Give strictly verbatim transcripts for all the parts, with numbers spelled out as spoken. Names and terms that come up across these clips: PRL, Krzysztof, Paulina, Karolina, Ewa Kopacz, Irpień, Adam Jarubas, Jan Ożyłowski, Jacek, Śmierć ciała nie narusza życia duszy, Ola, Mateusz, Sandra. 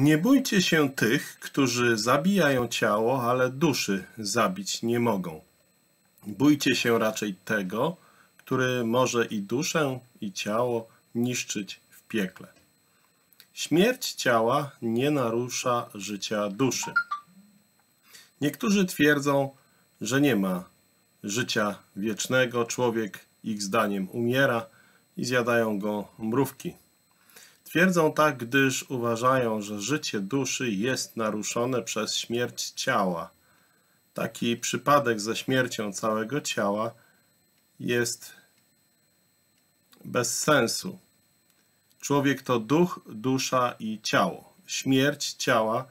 Nie bójcie się tych, którzy zabijają ciało, ale duszy zabić nie mogą. Bójcie się raczej tego, który może i duszę, i ciało niszczyć w piekle. Śmierć ciała nie narusza życia duszy. Niektórzy twierdzą, że nie ma życia wiecznego, człowiek ich zdaniem umiera i zjadają go mrówki. Twierdzą tak, gdyż uważają, że życie duszy jest naruszone przez śmierć ciała. Taki przypadek ze śmiercią całego ciała jest bez sensu. Człowiek to duch, dusza i ciało. Śmierć ciała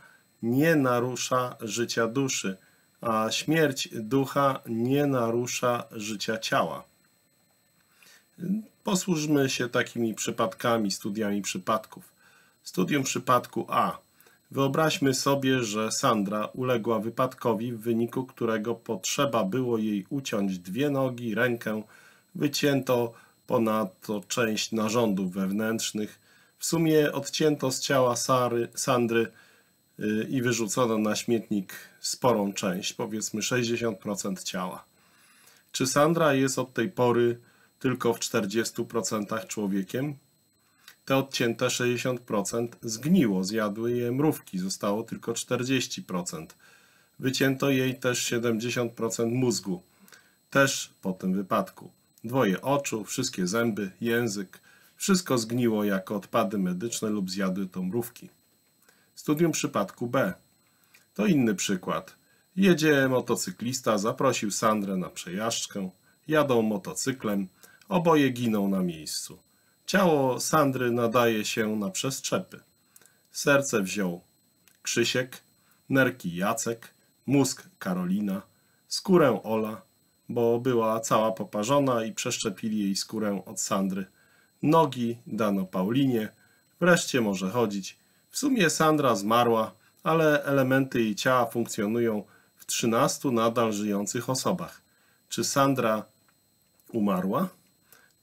nie narusza życia duszy, a śmierć ducha nie narusza życia ciała. Posłużmy się takimi przypadkami, studiami przypadków. Studium przypadku A. Wyobraźmy sobie, że Sandra uległa wypadkowi, w wyniku którego potrzeba było jej uciąć dwie nogi, rękę, wycięto ponadto część narządów wewnętrznych. W sumie odcięto z ciała Sary, Sandry i wyrzucono na śmietnik sporą część, powiedzmy sześćdziesiąt procent ciała. Czy Sandra jest od tej pory tylko w czterdziestu procentach człowiekiem? Te odcięte sześćdziesiąt procent zgniło, zjadły je mrówki, zostało tylko czterdzieści procent. Wycięto jej też siedemdziesiąt procent mózgu, też po tym wypadku. Dwoje oczu, wszystkie zęby, język, wszystko zgniło jako odpady medyczne lub zjadły to mrówki. Studium przypadku B. To inny przykład. Jedzie motocyklista, zaprosił Sandrę na przejażdżkę, jadą motocyklem, oboje giną na miejscu. Ciało Sandry nadaje się na przestrzepy. Serce wziął Krzysiek, nerki Jacek, mózg Karolina, skórę Ola, bo była cała poparzona i przeszczepili jej skórę od Sandry. Nogi dano Paulinie, wreszcie może chodzić. W sumie Sandra zmarła, ale elementy jej ciała funkcjonują w trzynastu nadal żyjących osobach. Czy Sandra umarła,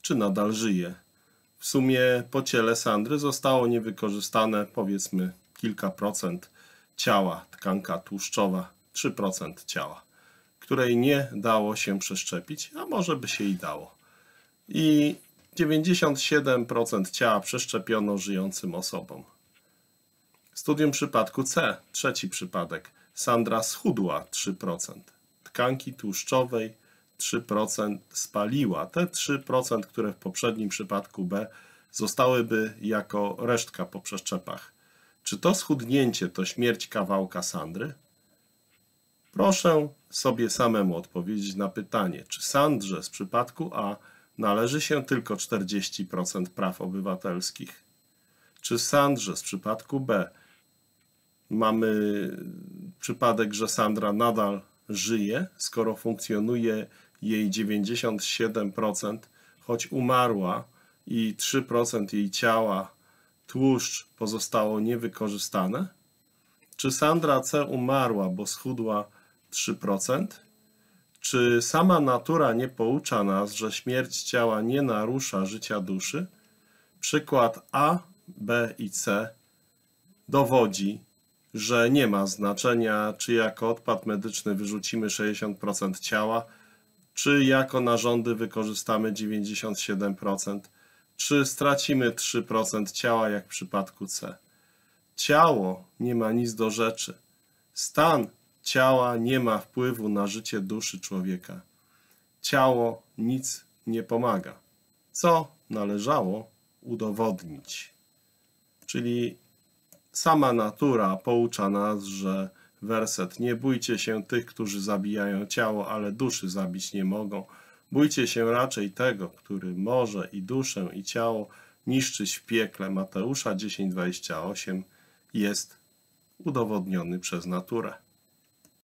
czy nadal żyje? W sumie po ciele Sandry zostało niewykorzystane powiedzmy kilka procent ciała, tkanka tłuszczowa, trzy procent ciała, której nie dało się przeszczepić, a może by się i dało. I dziewięćdziesiąt siedem procent ciała przeszczepiono żyjącym osobom. Studium przypadku C, trzeci przypadek. Sandra schudła trzy procent. Tkanki tłuszczowej trzy procent spaliła. Te trzy procent, które w poprzednim przypadku B zostałyby jako resztka po przeszczepach. Czy to schudnięcie to śmierć kawałka Sandry? Proszę sobie samemu odpowiedzieć na pytanie, czy Sandrze z przypadku A należy się tylko czterdzieści procent praw obywatelskich? Czy Sandrze z przypadku B mamy przypadek, że Sandra nadal żyje, skoro funkcjonuje jej dziewięćdziesiąt siedem procent, choć umarła i trzy procent jej ciała, tłuszcz pozostało niewykorzystane? Czy Sandra C umarła, bo schudła trzy procent? Czy sama natura nie poucza nas, że śmierć ciała nie narusza życia duszy? Przykład A, B i C dowodzi, że nie ma znaczenia, czy jako odpad medyczny wyrzucimy sześćdziesiąt procent ciała, czy jako narządy wykorzystamy dziewięćdziesiąt siedem procent, czy stracimy trzy procent ciała, jak w przypadku C. Ciało nie ma nic do rzeczy. Stan ciała nie ma wpływu na życie duszy człowieka. Ciało nic nie pomaga. Co należało udowodnić? Czyli sama natura poucza nas, że werset nie bójcie się tych, którzy zabijają ciało, ale duszy zabić nie mogą. Bójcie się raczej tego, który może i duszę i ciało niszczyć w piekle, Mateusza dziesięć, dwadzieścia osiem, jest udowodniony przez naturę.